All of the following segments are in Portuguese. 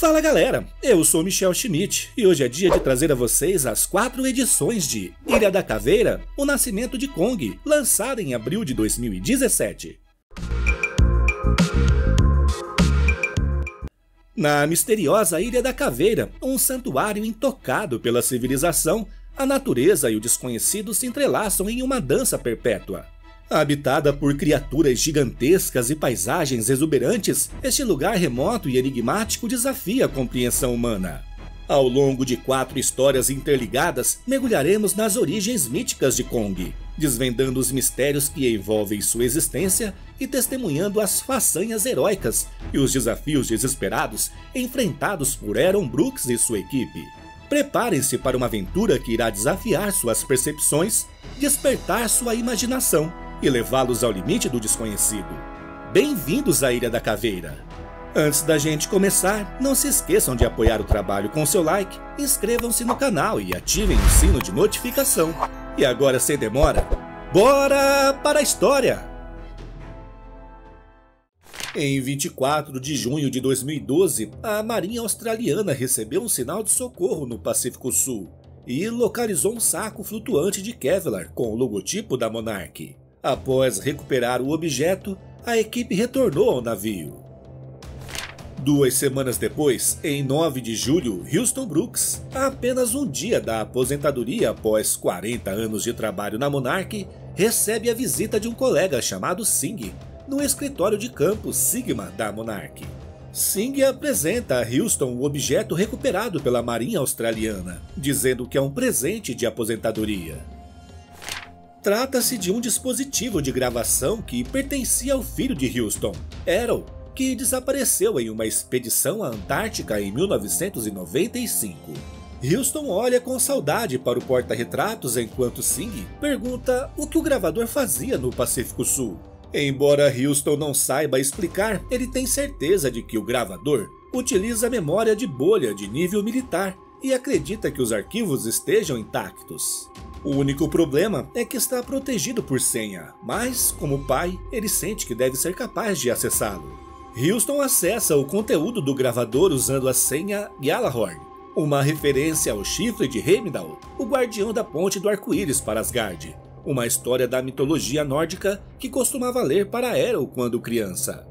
Fala galera, eu sou Michel Schmidt e hoje é dia de trazer a vocês as 4 edições de Ilha da Caveira, o Nascimento de Kong, lançada em abril de 2017. Na misteriosa Ilha da Caveira, um santuário intocado pela civilização, a natureza e o desconhecido se entrelaçam em uma dança perpétua. Habitada por criaturas gigantescas e paisagens exuberantes, este lugar remoto e enigmático desafia a compreensão humana. Ao longo de 4 histórias interligadas, mergulharemos nas origens míticas de Kong, desvendando os mistérios que envolvem sua existência e testemunhando as façanhas heróicas e os desafios desesperados enfrentados por Aaron Brooks e sua equipe. Preparem-se para uma aventura que irá desafiar suas percepções, despertar sua imaginação e levá-los ao limite do desconhecido. Bem-vindos à Ilha da Caveira! Antes da gente começar, não se esqueçam de apoiar o trabalho com seu like, inscrevam-se no canal e ativem o sino de notificação. E agora, sem demora, bora para a história! Em 24 de junho de 2012, a Marinha Australiana recebeu um sinal de socorro no Pacífico Sul e localizou um saco flutuante de Kevlar com o logotipo da Monarch. Após recuperar o objeto, a equipe retornou ao navio. 2 semanas depois, em 9 de julho, Houston Brooks, a apenas um dia da aposentadoria após 40 anos de trabalho na Monarch, recebe a visita de um colega chamado Singh, no escritório de campo Sigma da Monarch. Singh apresenta a Houston o objeto recuperado pela Marinha Australiana, dizendo que é um presente de aposentadoria. Trata-se de um dispositivo de gravação que pertencia ao filho de Houston, Errol, que desapareceu em uma expedição à Antártica em 1995. Houston olha com saudade para o porta-retratos enquanto Singh pergunta o que o gravador fazia no Pacífico Sul. Embora Houston não saiba explicar, ele tem certeza de que o gravador utiliza a memória de bolha de nível militar e acredita que os arquivos estejam intactos. O único problema é que está protegido por senha, mas, como pai, ele sente que deve ser capaz de acessá-lo. Houston acessa o conteúdo do gravador usando a senha Gjallarhorn, uma referência ao chifre de Heimdall, o guardião da ponte do arco-íris para Asgard, uma história da mitologia nórdica que costumava ler para Errol quando criança.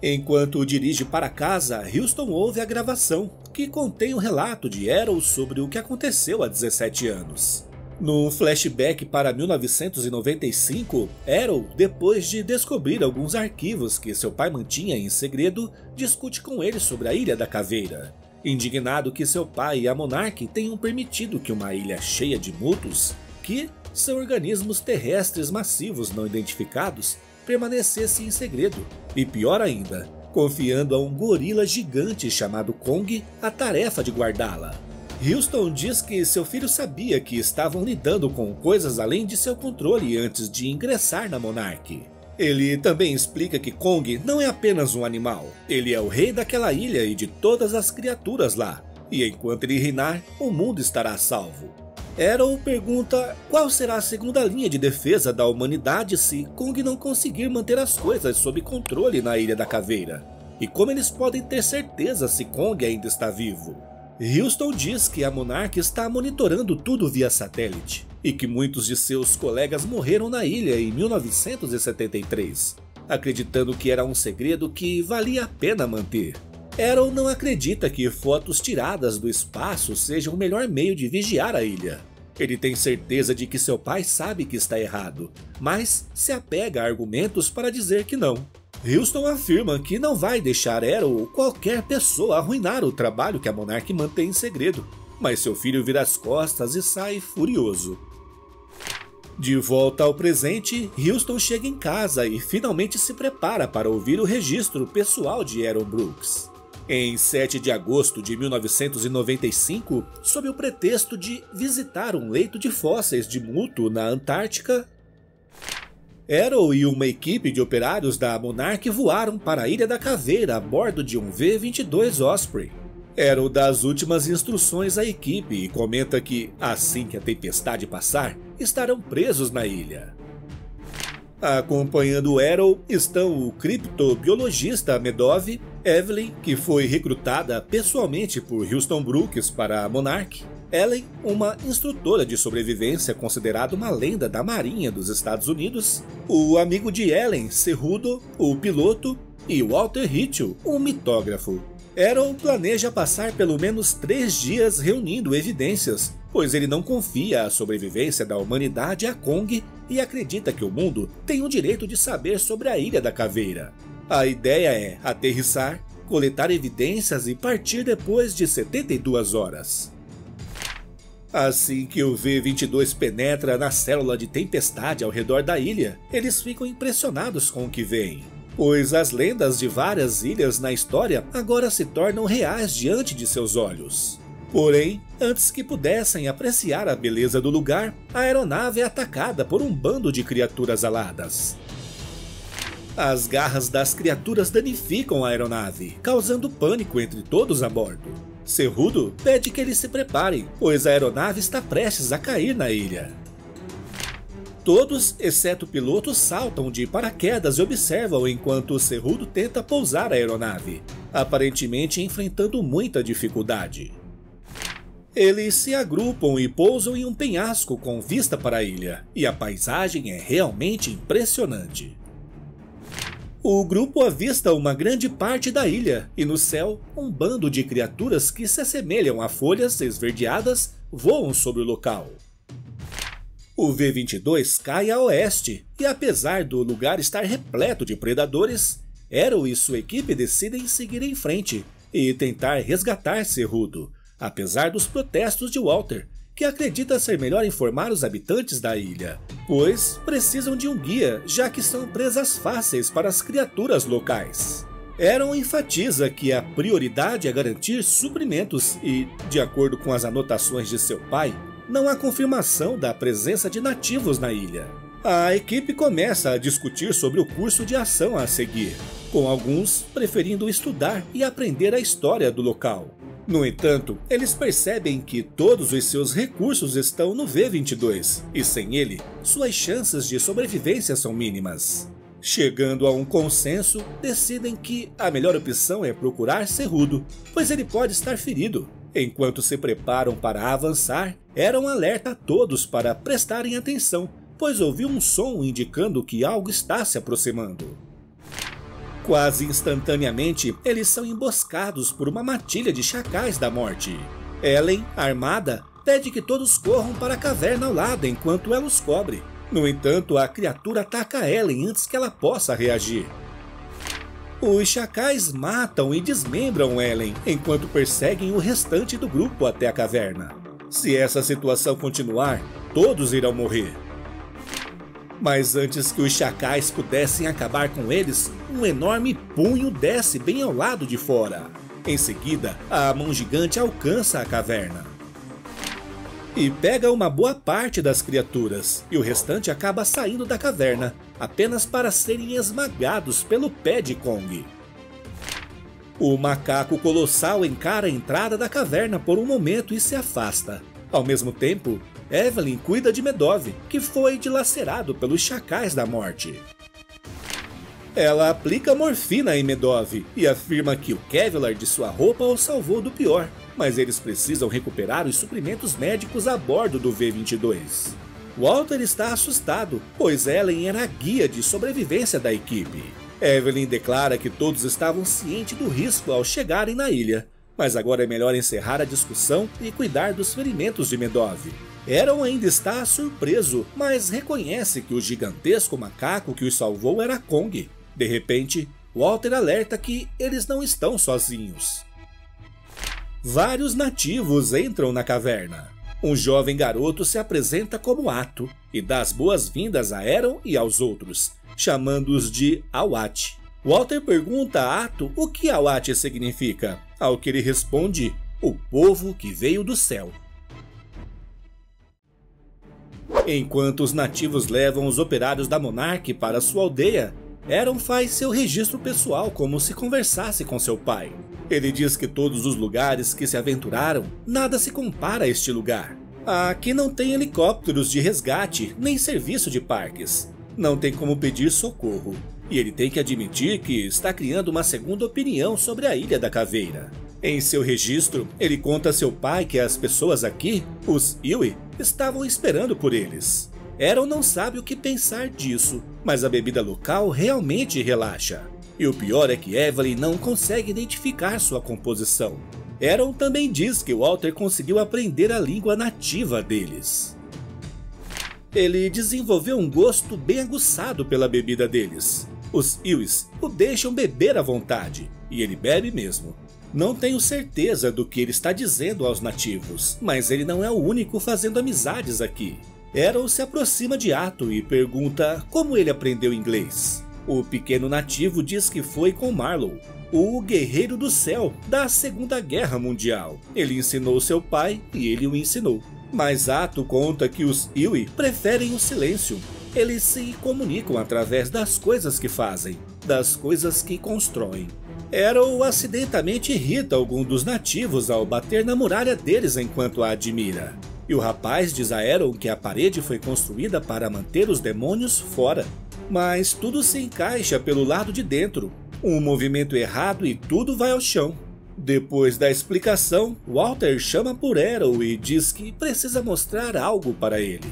Enquanto dirige para casa, Houston ouve a gravação, que contém um relato de Errol sobre o que aconteceu há 17 anos. Num flashback para 1995, Errol, depois de descobrir alguns arquivos que seu pai mantinha em segredo, discute com ele sobre a Ilha da Caveira. Indignado que seu pai e a Monarch tenham permitido que uma ilha cheia de mutos, que são organismos terrestres massivos não identificados, permanecesse em segredo, e pior ainda, confiando a um gorila gigante chamado Kong a tarefa de guardá-la. Houston diz que seu filho sabia que estavam lidando com coisas além de seu controle antes de ingressar na Monarch. Ele também explica que Kong não é apenas um animal, ele é o rei daquela ilha e de todas as criaturas lá, e enquanto ele reinar, o mundo estará salvo. Errol pergunta qual será a segunda linha de defesa da humanidade se Kong não conseguir manter as coisas sob controle na Ilha da Caveira, e como eles podem ter certeza se Kong ainda está vivo. Houston diz que a Monarch está monitorando tudo via satélite, e que muitos de seus colegas morreram na ilha em 1973, acreditando que era um segredo que valia a pena manter. Errol não acredita que fotos tiradas do espaço sejam o melhor meio de vigiar a ilha. Ele tem certeza de que seu pai sabe que está errado, mas se apega a argumentos para dizer que não. Houston afirma que não vai deixar Errol ou qualquer pessoa arruinar o trabalho que a Monarch mantém em segredo, mas seu filho vira as costas e sai furioso. De volta ao presente, Houston chega em casa e finalmente se prepara para ouvir o registro pessoal de Aaron Brooks. Em 7 de agosto de 1995, sob o pretexto de visitar um leito de fósseis de MUTO na Antártica, Errol e uma equipe de operários da Monarch voaram para a Ilha da Caveira a bordo de um V-22 Osprey. Errol dá as últimas instruções à equipe e comenta que, assim que a tempestade passar, estarão presos na ilha. Acompanhando Errol estão o criptobiologista Medov, Evelyn, que foi recrutada pessoalmente por Houston Brooks para a Monarch. Ellen, uma instrutora de sobrevivência considerada uma lenda da Marinha dos Estados Unidos. O amigo de Ellen, Cejudo, o piloto. E Walter Riccio, um mitógrafo. Errol planeja passar pelo menos 3 dias reunindo evidências, pois ele não confia a sobrevivência da humanidade a Kong e acredita que o mundo tem o direito de saber sobre a Ilha da Caveira. A ideia é aterrissar, coletar evidências e partir depois de 72 horas. Assim que o V-22 penetra na célula de tempestade ao redor da ilha, eles ficam impressionados com o que veem, pois as lendas de várias ilhas na história agora se tornam reais diante de seus olhos. Porém, antes que pudessem apreciar a beleza do lugar, a aeronave é atacada por um bando de criaturas aladas. As garras das criaturas danificam a aeronave, causando pânico entre todos a bordo. Cejudo pede que eles se preparem, pois a aeronave está prestes a cair na ilha. Todos, exceto o piloto, saltam de paraquedas e observam enquanto Cejudo tenta pousar a aeronave, aparentemente enfrentando muita dificuldade. Eles se agrupam e pousam em um penhasco com vista para a ilha, e a paisagem é realmente impressionante. O grupo avista uma grande parte da ilha, e no céu, um bando de criaturas que se assemelham a folhas esverdeadas voam sobre o local. O V-22 cai a oeste, e apesar do lugar estar repleto de predadores, Errol e sua equipe decidem seguir em frente e tentar resgatar Cejudo, apesar dos protestos de Walter, que acredita ser melhor informar os habitantes da ilha, pois precisam de um guia, já que são presas fáceis para as criaturas locais. Errol enfatiza que a prioridade é garantir suprimentos e, de acordo com as anotações de seu pai, não há confirmação da presença de nativos na ilha. A equipe começa a discutir sobre o curso de ação a seguir, com alguns preferindo estudar e aprender a história do local. No entanto, eles percebem que todos os seus recursos estão no V-22, e sem ele, suas chances de sobrevivência são mínimas. Chegando a um consenso, decidem que a melhor opção é procurar Cejudo, pois ele pode estar ferido. Enquanto se preparam para avançar, Errol alerta a todos para prestarem atenção, pois ouviu um som indicando que algo está se aproximando. Quase instantaneamente, eles são emboscados por uma matilha de chacais da morte. Ellen, armada, pede que todos corram para a caverna ao lado enquanto ela os cobre. No entanto, a criatura ataca Ellen antes que ela possa reagir. Os chacais matam e desmembram Ellen, enquanto perseguem o restante do grupo até a caverna. Se essa situação continuar, todos irão morrer. Mas antes que os chacais pudessem acabar com eles, um enorme punho desce bem ao lado de fora. Em seguida, a mão gigante alcança a caverna e pega uma boa parte das criaturas, e o restante acaba saindo da caverna, apenas para serem esmagados pelo pé de Kong. O macaco colossal encara a entrada da caverna por um momento e se afasta. Ao mesmo tempo, Evelyn cuida de Medov, que foi dilacerado pelos chacais da morte. Ela aplica morfina em Medov e afirma que o Kevlar de sua roupa o salvou do pior, mas eles precisam recuperar os suprimentos médicos a bordo do V-22. Walter está assustado, pois Ellen era a guia de sobrevivência da equipe. Evelyn declara que todos estavam cientes do risco ao chegarem na ilha, mas agora é melhor encerrar a discussão e cuidar dos ferimentos de Medov. Errol ainda está surpreso, mas reconhece que o gigantesco macaco que os salvou era Kong. De repente, Walter alerta que eles não estão sozinhos. Vários nativos entram na caverna. Um jovem garoto se apresenta como Ato e dá as boas-vindas a Errol e aos outros, chamando-os de Awate. Walter pergunta a Ato o que Awate significa, ao que ele responde, o povo que veio do céu. Enquanto os nativos levam os operários da Monarch para sua aldeia, Errol faz seu registro pessoal como se conversasse com seu pai. Ele diz que todos os lugares que se aventuraram, nada se compara a este lugar. Aqui não tem helicópteros de resgate, nem serviço de parques. não tem como pedir socorro, e ele tem que admitir que está criando uma segunda opinião sobre a Ilha da Caveira. Em seu registro, ele conta a seu pai que as pessoas aqui, os Iwi, estavam esperando por eles. Errol não sabe o que pensar disso, mas a bebida local realmente relaxa. E o pior é que Evelyn não consegue identificar sua composição. Errol também diz que Walter conseguiu aprender a língua nativa deles. Ele desenvolveu um gosto bem aguçado pela bebida deles. Os Iwis o deixam beber à vontade, e ele bebe mesmo. Não tenho certeza do que ele está dizendo aos nativos, mas ele não é o único fazendo amizades aqui. Errol se aproxima de Ato e pergunta como ele aprendeu inglês. O pequeno nativo diz que foi com Marlow, o guerreiro do céu da Segunda Guerra Mundial. Ele ensinou seu pai e ele o ensinou. Mas Ato conta que os Iwi preferem o silêncio. Eles se comunicam através das coisas que fazem, das coisas que constroem. Errol acidentalmente irrita algum dos nativos ao bater na muralha deles enquanto a admira. E o rapaz diz a Errol que a parede foi construída para manter os demônios fora. Mas tudo se encaixa pelo lado de dentro. Um movimento errado e tudo vai ao chão. Depois da explicação, Walter chama por Errol e diz que precisa mostrar algo para ele.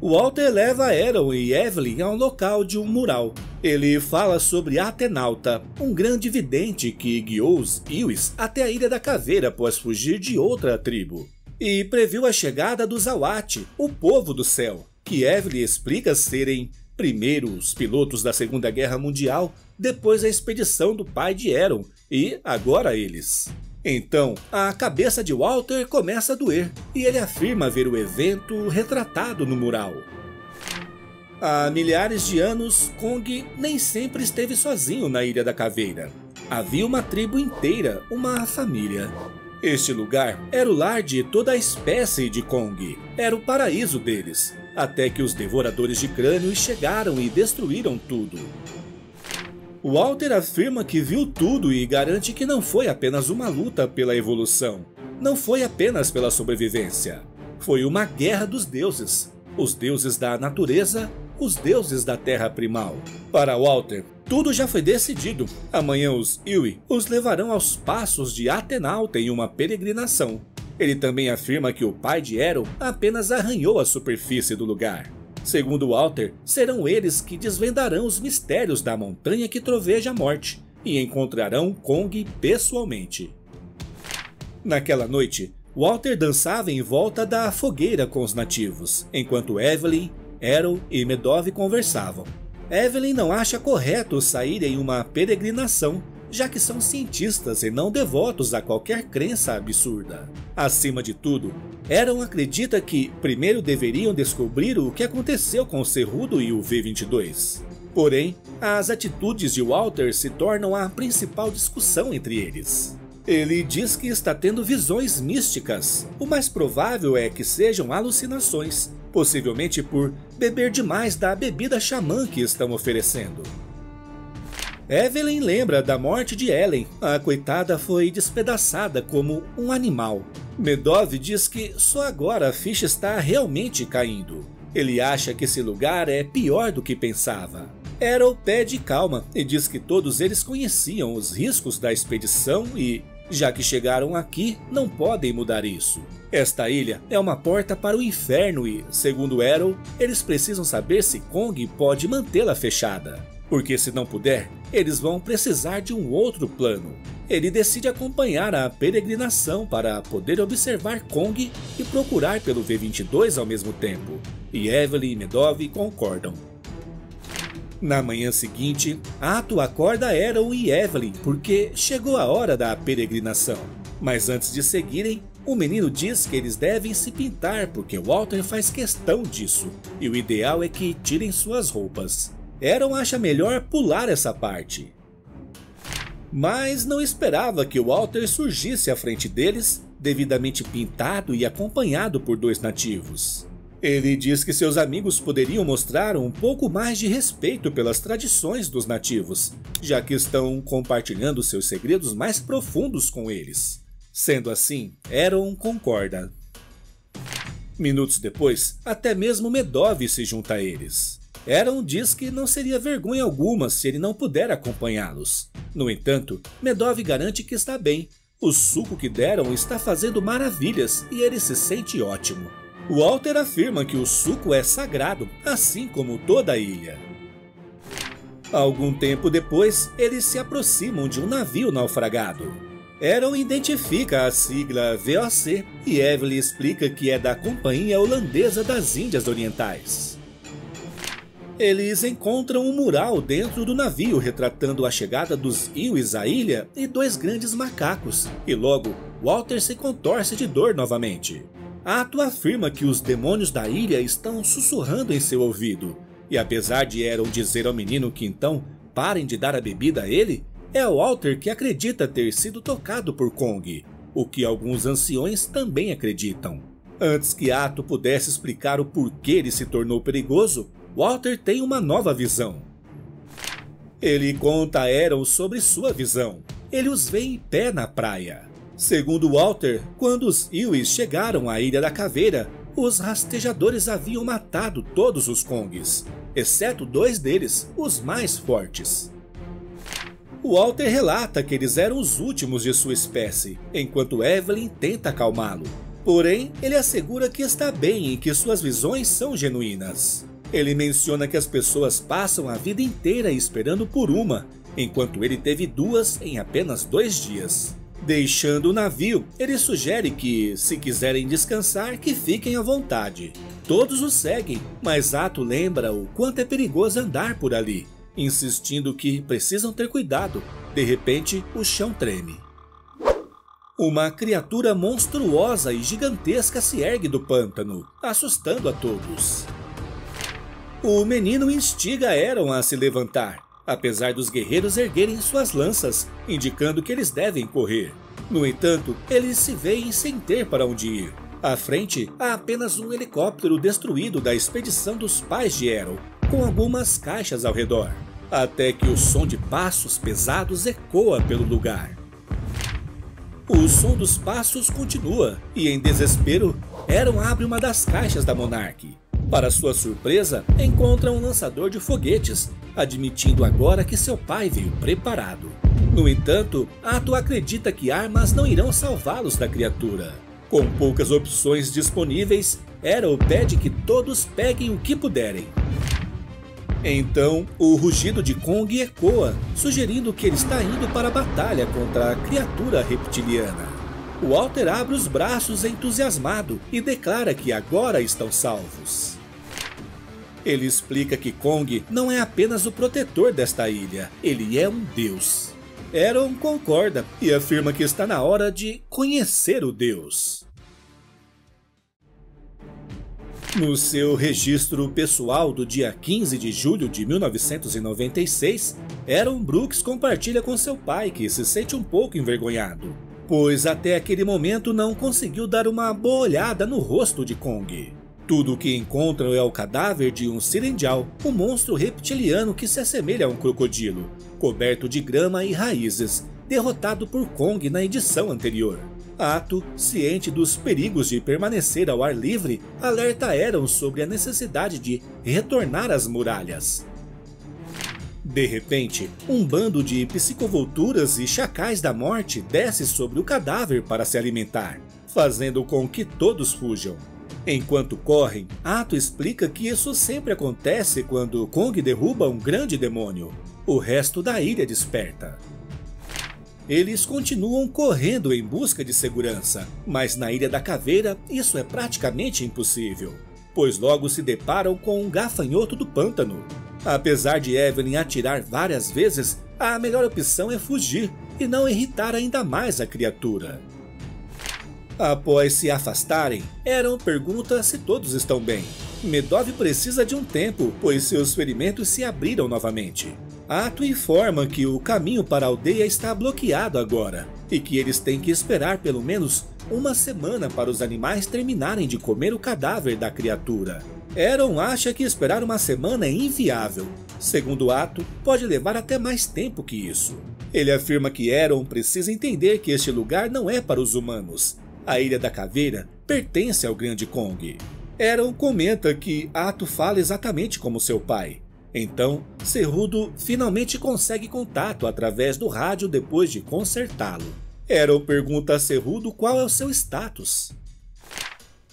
Walter leva Errol e Evelyn ao local de um mural. Ele fala sobre Atenauta, um grande vidente que guiou os Iwis até a Ilha da Caveira após fugir de outra tribo. E previu a chegada dos Awate, o povo do céu, que Evelyn explica serem primeiro os pilotos da Segunda Guerra Mundial, depois a expedição do pai de Errol e agora eles. Então, a cabeça de Walter começa a doer e ele afirma ver o evento retratado no mural. Há milhares de anos, Kong nem sempre esteve sozinho na Ilha da Caveira. Havia uma tribo inteira, uma família. Este lugar era o lar de toda a espécie de Kong, era o paraíso deles, até que os devoradores de crânios chegaram e destruíram tudo. Walter afirma que viu tudo e garante que não foi apenas uma luta pela evolução, não foi apenas pela sobrevivência. Foi uma guerra dos deuses, os deuses da natureza, os deuses da terra primal. Para Walter, tudo já foi decidido. Amanhã os Iwi os levarão aos passos de Atenauta em uma peregrinação. Ele também afirma que o pai de Errol apenas arranhou a superfície do lugar. Segundo Walter, serão eles que desvendarão os mistérios da montanha que troveja a morte e encontrarão Kong pessoalmente. Naquela noite, Walter dançava em volta da fogueira com os nativos, enquanto Evelyn, Errol e Medov conversavam. Evelyn não acha correto sair em uma peregrinação, já que são cientistas e não devotos a qualquer crença absurda. Acima de tudo, Errol acredita que primeiro deveriam descobrir o que aconteceu com o Cejudo e o V-22. Porém, as atitudes de Walter se tornam a principal discussão entre eles. Ele diz que está tendo visões místicas. O mais provável é que sejam alucinações, possivelmente por beber demais da bebida xamã que estão oferecendo. Evelyn lembra da morte de Helen. A coitada foi despedaçada como um animal. Medov diz que só agora a ficha está realmente caindo. Ele acha que esse lugar é pior do que pensava. Errol pede calma e diz que todos eles conheciam os riscos da expedição e, já que chegaram aqui, não podem mudar isso. Esta ilha é uma porta para o inferno e, segundo Errol, eles precisam saber se Kong pode mantê-la fechada. Porque se não puder, eles vão precisar de um outro plano. Ele decide acompanhar a peregrinação para poder observar Kong e procurar pelo V-22 ao mesmo tempo. E Evelyn e Medov concordam. Na manhã seguinte, Ato acorda Errol e Evelyn porque chegou a hora da peregrinação. Mas antes de seguirem, o menino diz que eles devem se pintar porque Walter faz questão disso. E o ideal é que tirem suas roupas. Errol acha melhor pular essa parte. Mas não esperava que Walter surgisse à frente deles, devidamente pintado e acompanhado por dois nativos. Ele diz que seus amigos poderiam mostrar um pouco mais de respeito pelas tradições dos nativos, já que estão compartilhando seus segredos mais profundos com eles. Sendo assim, Errol concorda. Minutos depois, até mesmo Medov se junta a eles. Aaron diz que não seria vergonha alguma se ele não puder acompanhá-los. No entanto, Medov garante que está bem. O suco que deram está fazendo maravilhas e ele se sente ótimo. Walter afirma que o suco é sagrado, assim como toda a ilha. Algum tempo depois, eles se aproximam de um navio naufragado. Aaron identifica a sigla VOC e Evelyn explica que é da Companhia Holandesa das Índias Orientais. Eles encontram um mural dentro do navio retratando a chegada dos Iwis à ilha e dois grandes macacos, e logo Walter se contorce de dor novamente. Ato afirma que os demônios da ilha estão sussurrando em seu ouvido, e apesar de Aaron dizer ao menino que então parem de dar a bebida a ele, é Walter que acredita ter sido tocado por Kong, o que alguns anciões também acreditam. Antes que Ato pudesse explicar o porquê ele se tornou perigoso, Walter tem uma nova visão. Ele conta a Aaron sobre sua visão. Ele os vê em pé na praia. Segundo Walter, quando os Iwis chegaram à Ilha da Caveira, os rastejadores haviam matado todos os Kongs, exceto dois deles, os mais fortes. Walter relata que eles eram os últimos de sua espécie, enquanto Evelyn tenta acalmá-lo. Porém, ele assegura que está bem e que suas visões são genuínas. Ele menciona que as pessoas passam a vida inteira esperando por uma, enquanto ele teve duas em apenas 2 dias. Deixando o navio, ele sugere que, se quiserem descansar, que fiquem à vontade. Todos o seguem, mas Ato lembra o quanto é perigoso andar por ali, insistindo que precisam ter cuidado. De repente, o chão treme. Uma criatura monstruosa e gigantesca se ergue do pântano, assustando a todos. O menino instiga Aaron a se levantar, apesar dos guerreiros erguerem suas lanças, indicando que eles devem correr. No entanto, eles se veem sem ter para onde ir. À frente, há apenas um helicóptero destruído da expedição dos pais de Aaron, com algumas caixas ao redor, até que o som de passos pesados ecoa pelo lugar. O som dos passos continua, e em desespero, Aaron abre uma das caixas da Monarch. Para sua surpresa, encontra um lançador de foguetes, admitindo agora que seu pai veio preparado. No entanto, Ato acredita que armas não irão salvá-los da criatura. Com poucas opções disponíveis, Errol pede que todos peguem o que puderem. Então, o rugido de Kong ecoa, sugerindo que ele está indo para a batalha contra a criatura reptiliana. Walter abre os braços entusiasmado e declara que agora estão salvos. Ele explica que Kong não é apenas o protetor desta ilha, ele é um deus. Aaron concorda e afirma que está na hora de conhecer o deus. No seu registro pessoal do dia 15 de julho de 1996, Aaron Brooks compartilha com seu pai que se sente um pouco envergonhado, pois até aquele momento não conseguiu dar uma boa olhada no rosto de Kong. Tudo o que encontram é o cadáver de um sirendjal, um monstro reptiliano que se assemelha a um crocodilo, coberto de grama e raízes, derrotado por Kong na edição anterior. Ato, ciente dos perigos de permanecer ao ar livre, alerta Aaron sobre a necessidade de retornar às muralhas. De repente, um bando de psicovulturas e chacais da morte desce sobre o cadáver para se alimentar, fazendo com que todos fujam. Enquanto correm, Ato explica que isso sempre acontece quando Kong derruba um grande demônio. O resto da ilha desperta. Eles continuam correndo em busca de segurança, mas na Ilha da Caveira isso é praticamente impossível, pois logo se deparam com um gafanhoto do pântano. Apesar de Evelyn atirar várias vezes, a melhor opção é fugir e não irritar ainda mais a criatura. Após se afastarem, Aaron pergunta se todos estão bem. Medov precisa de um tempo, pois seus ferimentos se abriram novamente. Ato informa que o caminho para a aldeia está bloqueado agora, e que eles têm que esperar pelo menos uma semana para os animais terminarem de comer o cadáver da criatura. Aaron acha que esperar uma semana é inviável. Segundo Ato, pode levar até mais tempo que isso. Ele afirma que Aaron precisa entender que este lugar não é para os humanos. A Ilha da Caveira pertence ao Grande Kong. Errol comenta que Ato fala exatamente como seu pai. Então, Cejudo finalmente consegue contato através do rádio depois de consertá-lo. Errol pergunta a Cejudo qual é o seu status.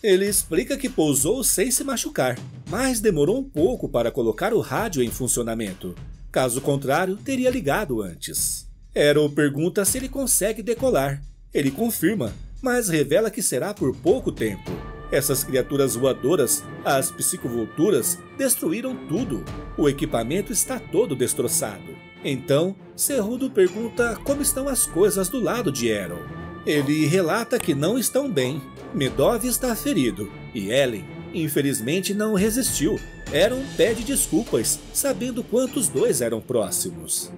Ele explica que pousou sem se machucar, mas demorou um pouco para colocar o rádio em funcionamento. Caso contrário, teria ligado antes. Errol pergunta se ele consegue decolar. Ele confirma, mas revela que será por pouco tempo. Essas criaturas voadoras, as psicovulturas, destruíram tudo. O equipamento está todo destroçado. Então, Cejudo pergunta como estão as coisas do lado de Errol. Ele relata que não estão bem. Medov está ferido, e Ellen, infelizmente, não resistiu. Errol pede desculpas, sabendo quanto os dois eram próximos.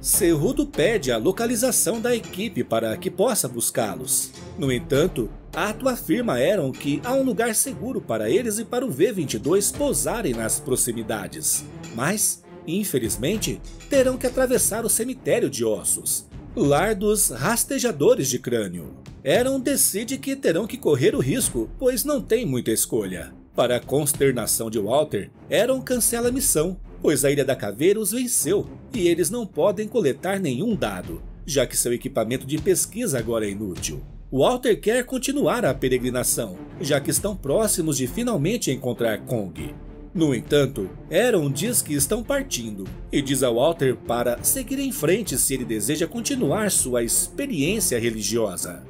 Cejudo pede a localização da equipe para que possa buscá-los. No entanto, Ato afirma a Errol que há um lugar seguro para eles e para o V-22 pousarem nas proximidades. Mas, infelizmente, terão que atravessar o Cemitério de Ossos, lar dos Rastejadores de Crânio. Errol decide que terão que correr o risco, pois não tem muita escolha. Para a consternação de Walter, Errol cancela a missão, pois a Ilha da Caveira os venceu e eles não podem coletar nenhum dado, já que seu equipamento de pesquisa agora é inútil. Walter quer continuar a peregrinação, já que estão próximos de finalmente encontrar Kong. No entanto, Errol diz que estão partindo, e diz a Walter para seguir em frente se ele deseja continuar sua experiência religiosa.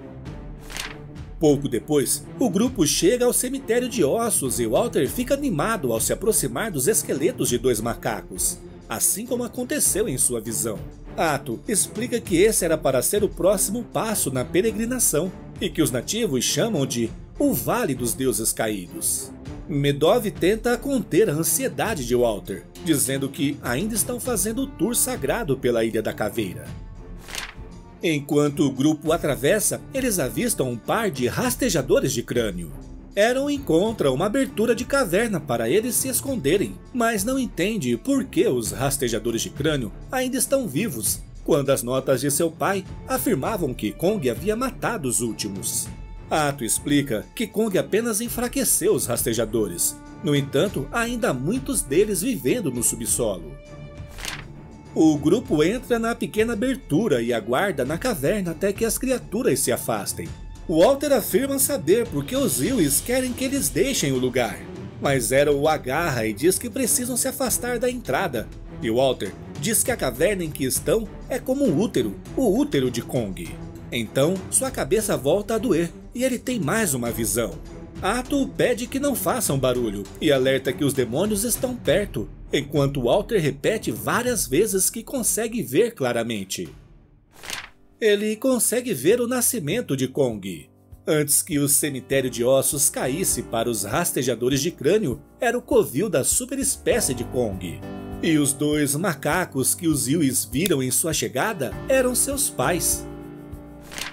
Pouco depois, o grupo chega ao Cemitério de Ossos e Walter fica animado ao se aproximar dos esqueletos de dois macacos, assim como aconteceu em sua visão. Ato explica que esse era para ser o próximo passo na peregrinação e que os nativos chamam de o Vale dos Deuses Caídos. Medov tenta conter a ansiedade de Walter, dizendo que ainda estão fazendo o tour sagrado pela Ilha da Caveira. Enquanto o grupo atravessa, eles avistam um par de rastejadores de crânio. Errol encontra uma abertura de caverna para eles se esconderem, mas não entende por que os rastejadores de crânio ainda estão vivos, quando as notas de seu pai afirmavam que Kong havia matado os últimos. Ato explica que Kong apenas enfraqueceu os rastejadores. No entanto, ainda há muitos deles vivendo no subsolo. O grupo entra na pequena abertura e aguarda na caverna até que as criaturas se afastem. Walter afirma saber porque os Iwis querem que eles deixem o lugar, mas Errol o agarra e diz que precisam se afastar da entrada, e Walter diz que a caverna em que estão é como um útero, o útero de Kong. Então, sua cabeça volta a doer e ele tem mais uma visão. Ato pede que não façam barulho e alerta que os demônios estão perto, enquanto Walter repete várias vezes que consegue ver claramente. Ele consegue ver o nascimento de Kong. Antes que o Cemitério de Ossos caísse para os rastejadores de crânio, era o covil da superespécie de Kong. E os dois macacos que os Iwis viram em sua chegada eram seus pais.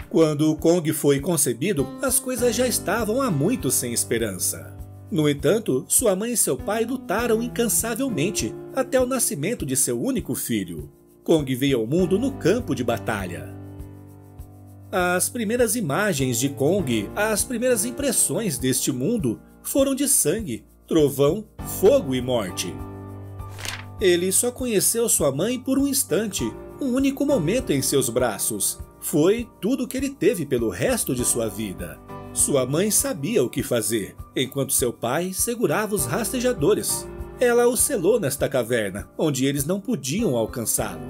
Quando Kong foi concebido, as coisas já estavam há muito sem esperança. No entanto, sua mãe e seu pai lutaram incansavelmente até o nascimento de seu único filho. Kong veio ao mundo no campo de batalha. As primeiras imagens de Kong, as primeiras impressões deste mundo, foram de sangue, trovão, fogo e morte. Ele só conheceu sua mãe por um instante, um único momento em seus braços. Foi tudo o que ele teve pelo resto de sua vida. Sua mãe sabia o que fazer, enquanto seu pai segurava os rastejadores. Ela o selou nesta caverna, onde eles não podiam alcançá-lo.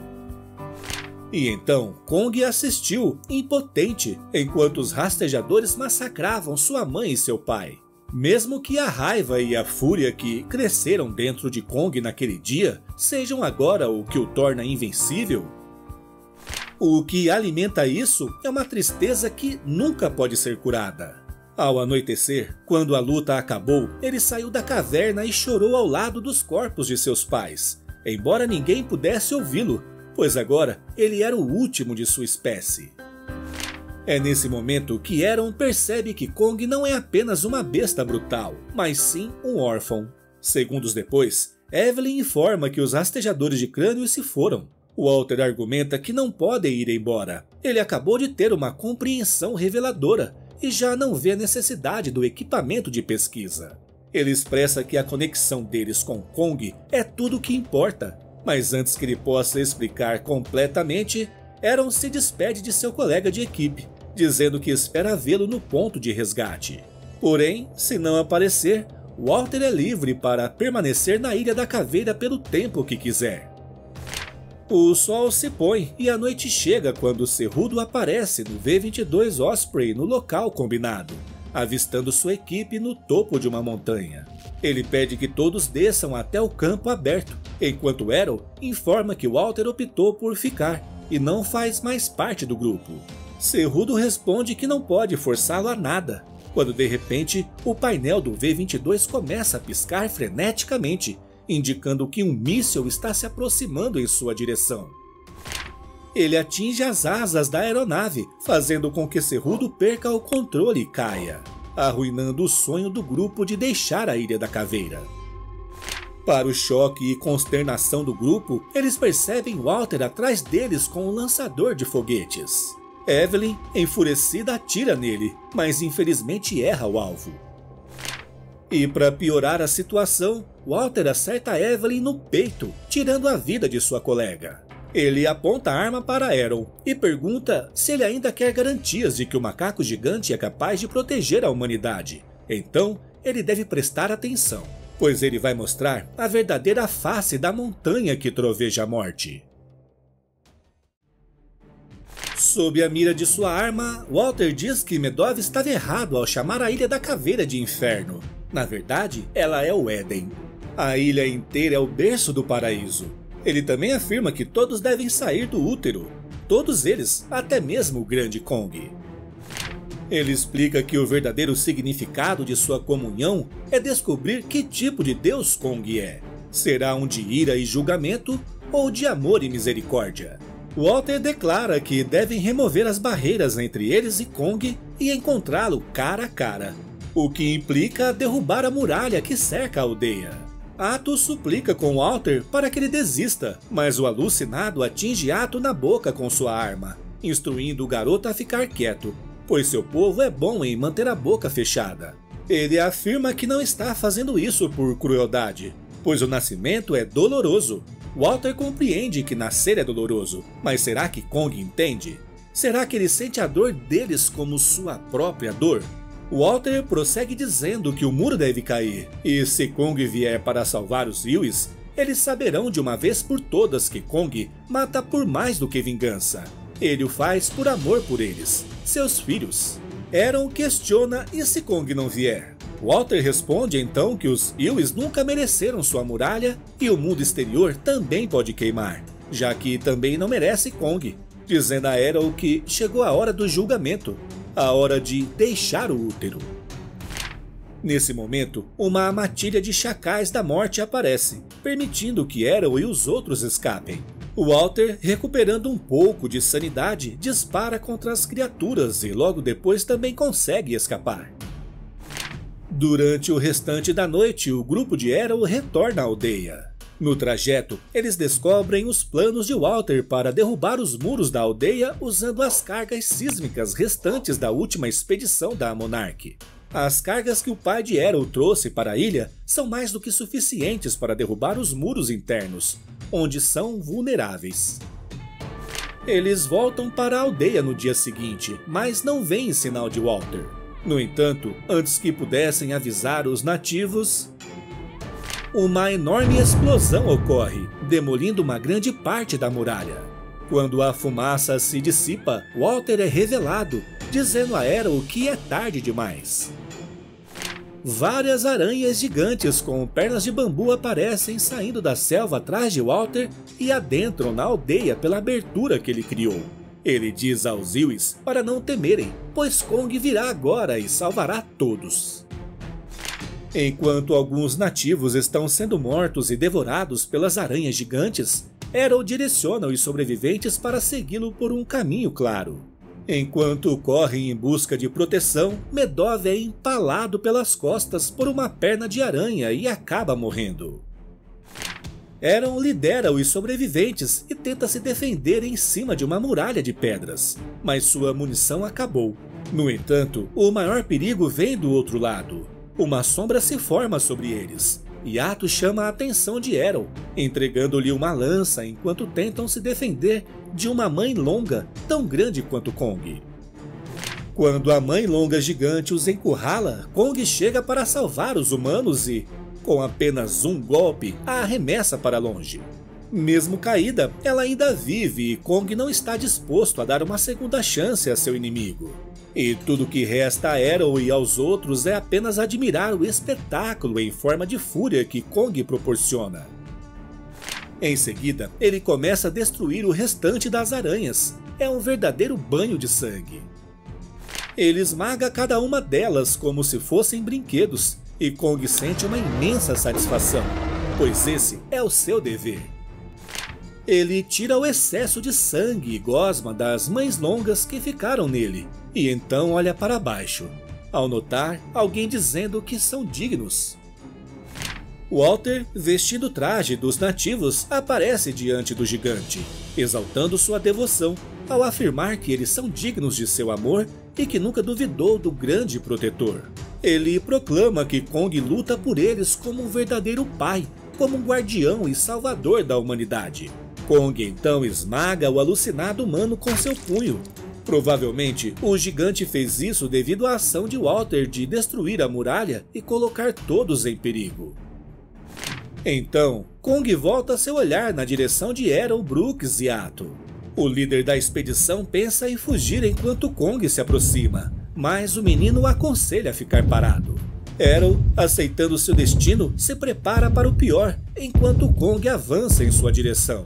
E então, Kong assistiu, impotente, enquanto os rastejadores massacravam sua mãe e seu pai. Mesmo que a raiva e a fúria que cresceram dentro de Kong naquele dia sejam agora o que o torna invencível, o que alimenta isso é uma tristeza que nunca pode ser curada. Ao anoitecer, quando a luta acabou, ele saiu da caverna e chorou ao lado dos corpos de seus pais, embora ninguém pudesse ouvi-lo, pois agora ele era o último de sua espécie. É nesse momento que Errol percebe que Kong não é apenas uma besta brutal, mas sim um órfão. Segundos depois, Evelyn informa que os rastejadores de crânio se foram. Walter argumenta que não podem ir embora. Ele acabou de ter uma compreensão reveladora e já não vê a necessidade do equipamento de pesquisa. Ele expressa que a conexão deles com Kong é tudo o que importa, mas antes que ele possa explicar completamente, Aaron se despede de seu colega de equipe, dizendo que espera vê-lo no ponto de resgate. Porém, se não aparecer, Walter é livre para permanecer na Ilha da Caveira pelo tempo que quiser. O sol se põe e a noite chega quando Cejudo aparece no V-22 Osprey no local combinado, avistando sua equipe no topo de uma montanha. Ele pede que todos desçam até o campo aberto, enquanto Errol informa que Walter optou por ficar e não faz mais parte do grupo. Cejudo responde que não pode forçá-lo a nada, quando de repente o painel do V-22 começa a piscar freneticamente, indicando que um míssil está se aproximando em sua direção. Ele atinge as asas da aeronave, fazendo com que Cejudo perca o controle e caia, arruinando o sonho do grupo de deixar a Ilha da Caveira. Para o choque e consternação do grupo, eles percebem Walter atrás deles com um lançador de foguetes. Evelyn, enfurecida, atira nele, mas infelizmente erra o alvo. E para piorar a situação, Walter acerta Evelyn no peito, tirando a vida de sua colega. Ele aponta a arma para Aaron e pergunta se ele ainda quer garantias de que o macaco gigante é capaz de proteger a humanidade. Então, ele deve prestar atenção, pois ele vai mostrar a verdadeira face da montanha que troveja a morte. Sob a mira de sua arma, Walter diz que Medov estava errado ao chamar a Ilha da Caveira de inferno. Na verdade, ela é o Éden. A ilha inteira é o berço do paraíso. Ele também afirma que todos devem sair do útero. Todos eles, até mesmo o grande Kong. Ele explica que o verdadeiro significado de sua comunhão é descobrir que tipo de Deus Kong é. Será um de ira e julgamento ou de amor e misericórdia? Walter declara que devem remover as barreiras entre eles e Kong e encontrá-lo cara a cara, o que implica derrubar a muralha que cerca a aldeia. Ato suplica com Walter para que ele desista, mas o alucinado atinge Ato na boca com sua arma, instruindo o garoto a ficar quieto, pois seu povo é bom em manter a boca fechada. Ele afirma que não está fazendo isso por crueldade, pois o nascimento é doloroso. Walter compreende que nascer é doloroso, mas será que Kong entende? Será que ele sente a dor deles como sua própria dor? Walter prossegue dizendo que o muro deve cair, e se Kong vier para salvar os Iwis, eles saberão de uma vez por todas que Kong mata por mais do que vingança. Ele o faz por amor por eles, seus filhos. Aaron questiona e se Kong não vier? Walter responde então que os Iwis nunca mereceram sua muralha e o mundo exterior também pode queimar, já que também não merece Kong, dizendo a Errol que chegou a hora do julgamento, a hora de deixar o útero. Nesse momento, uma armadilha de chacais da morte aparece, permitindo que Errol e os outros escapem. Walter, recuperando um pouco de sanidade, dispara contra as criaturas e logo depois também consegue escapar. Durante o restante da noite, o grupo de Errol retorna à aldeia. No trajeto, eles descobrem os planos de Walter para derrubar os muros da aldeia usando as cargas sísmicas restantes da última expedição da Monarch. As cargas que o pai de Errol trouxe para a ilha são mais do que suficientes para derrubar os muros internos, onde são vulneráveis. Eles voltam para a aldeia no dia seguinte, mas não veem sinal de Walter. No entanto, antes que pudessem avisar os nativos, uma enorme explosão ocorre, demolindo uma grande parte da muralha. Quando a fumaça se dissipa, Walter é revelado, dizendo a Errol que é tarde demais. Várias aranhas gigantes com pernas de bambu aparecem saindo da selva atrás de Walter e adentram na aldeia pela abertura que ele criou. Ele diz aos Iwis para não temerem, pois Kong virá agora e salvará todos. Enquanto alguns nativos estão sendo mortos e devorados pelas aranhas gigantes, Errol direciona os sobreviventes para segui-lo por um caminho claro. Enquanto correm em busca de proteção, Medov é empalado pelas costas por uma perna de aranha e acaba morrendo. Aaron lidera os sobreviventes e tenta se defender em cima de uma muralha de pedras, mas sua munição acabou. No entanto, o maior perigo vem do outro lado. Uma sombra se forma sobre eles, e Ato chama a atenção de Errol, entregando-lhe uma lança enquanto tentam se defender de uma mãe longa tão grande quanto Kong. Quando a mãe longa gigante os encurrala, Kong chega para salvar os humanos e, com apenas um golpe, a arremessa para longe. Mesmo caída, ela ainda vive e Kong não está disposto a dar uma segunda chance a seu inimigo. E tudo que resta a Errol e aos outros é apenas admirar o espetáculo em forma de fúria que Kong proporciona. Em seguida, ele começa a destruir o restante das aranhas. É um verdadeiro banho de sangue. Ele esmaga cada uma delas como se fossem brinquedos, e Kong sente uma imensa satisfação, pois esse é o seu dever. Ele tira o excesso de sangue e gosma das mães longas que ficaram nele, e então olha para baixo, ao notar alguém dizendo que são dignos. Walter, vestindo o traje dos nativos, aparece diante do gigante, exaltando sua devoção ao afirmar que eles são dignos de seu amor e que nunca duvidou do grande protetor. Ele proclama que Kong luta por eles como um verdadeiro pai, como um guardião e salvador da humanidade. Kong então esmaga o alucinado humano com seu punho. Provavelmente, o gigante fez isso devido à ação de Walter de destruir a muralha e colocar todos em perigo. Então, Kong volta seu olhar na direção de Aaron Brooks e Ato. O líder da expedição pensa em fugir enquanto Kong se aproxima, mas o menino o aconselha a ficar parado. Errol, aceitando seu destino, se prepara para o pior, enquanto Kong avança em sua direção.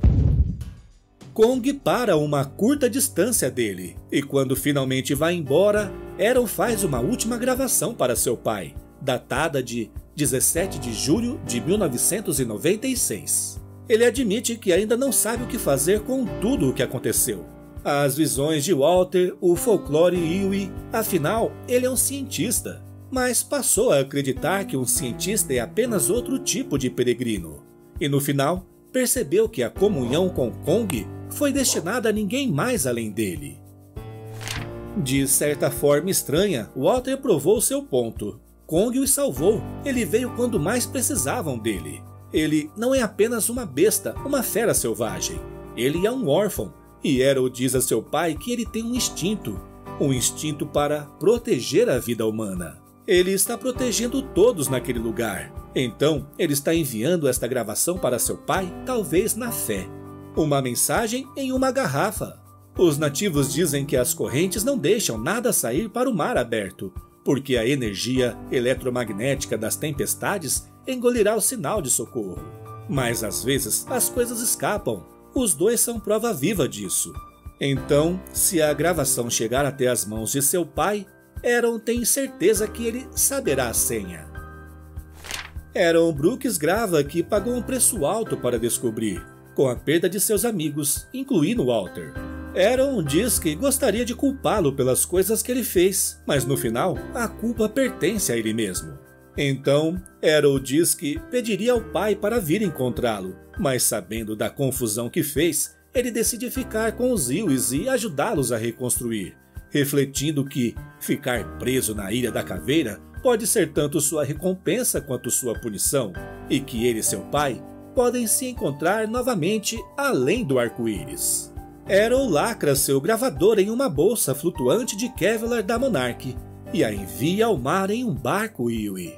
Kong para a uma curta distância dele, e quando finalmente vai embora, Errol faz uma última gravação para seu pai, datada de 17 de julho de 1996. Ele admite que ainda não sabe o que fazer com tudo o que aconteceu. As visões de Walter, o folclore Iwi, afinal, ele é um cientista. Mas passou a acreditar que um cientista é apenas outro tipo de peregrino. E no final, percebeu que a comunhão com Kong foi destinada a ninguém mais além dele. De certa forma estranha, Walter provou seu ponto. Kong os salvou, ele veio quando mais precisavam dele. Ele não é apenas uma besta, uma fera selvagem. Ele é um órfão, e Errol diz a seu pai que ele tem um instinto para proteger a vida humana. Ele está protegendo todos naquele lugar. Então, ele está enviando esta gravação para seu pai, talvez na fé. Uma mensagem em uma garrafa. Os nativos dizem que as correntes não deixam nada sair para o mar aberto, porque a energia eletromagnética das tempestades engolirá o sinal de socorro. Mas às vezes as coisas escapam. Os dois são prova viva disso. Então, se a gravação chegar até as mãos de seu pai, Aaron tem certeza que ele saberá a senha. Aaron Brooks grava que pagou um preço alto para descobrir, com a perda de seus amigos, incluindo Walter. Aaron diz que gostaria de culpá-lo pelas coisas que ele fez, mas no final, a culpa pertence a ele mesmo. Então, Aaron diz que pediria ao pai para vir encontrá-lo, mas sabendo da confusão que fez, ele decide ficar com os Iwis e ajudá-los a reconstruir, refletindo que ficar preso na Ilha da Caveira pode ser tanto sua recompensa quanto sua punição, e que ele e seu pai podem se encontrar novamente além do arco-íris. Errol lacra seu gravador em uma bolsa flutuante de Kevlar da Monarch e a envia ao mar em um barco Iwi.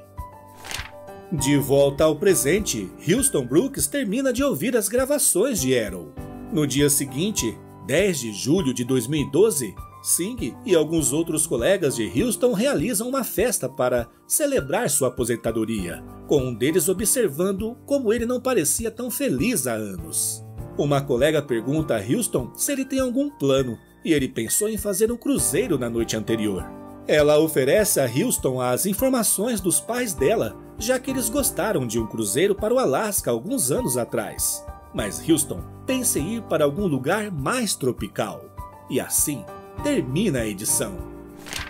De volta ao presente, Houston Brooks termina de ouvir as gravações de Errol. No dia seguinte, 10 de julho de 2012, Singh e alguns outros colegas de Houston realizam uma festa para celebrar sua aposentadoria, com um deles observando como ele não parecia tão feliz há anos. Uma colega pergunta a Houston se ele tem algum plano, e ele pensou em fazer um cruzeiro na noite anterior. Ela oferece a Houston as informações dos pais dela, já que eles gostaram de um cruzeiro para o Alasca alguns anos atrás. Mas Houston pensa em ir para algum lugar mais tropical. E assim termina a edição.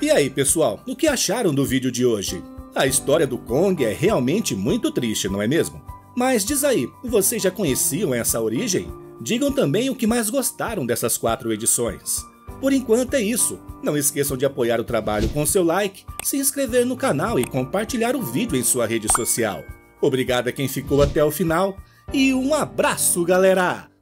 E aí, pessoal, o que acharam do vídeo de hoje? A história do Kong é realmente muito triste, não é mesmo? Mas diz aí, vocês já conheciam essa origem? Digam também o que mais gostaram dessas 4 edições. Por enquanto é isso. Não esqueçam de apoiar o trabalho com seu like, se inscrever no canal e compartilhar o vídeo em sua rede social. Obrigado a quem ficou até o final e um abraço, galera!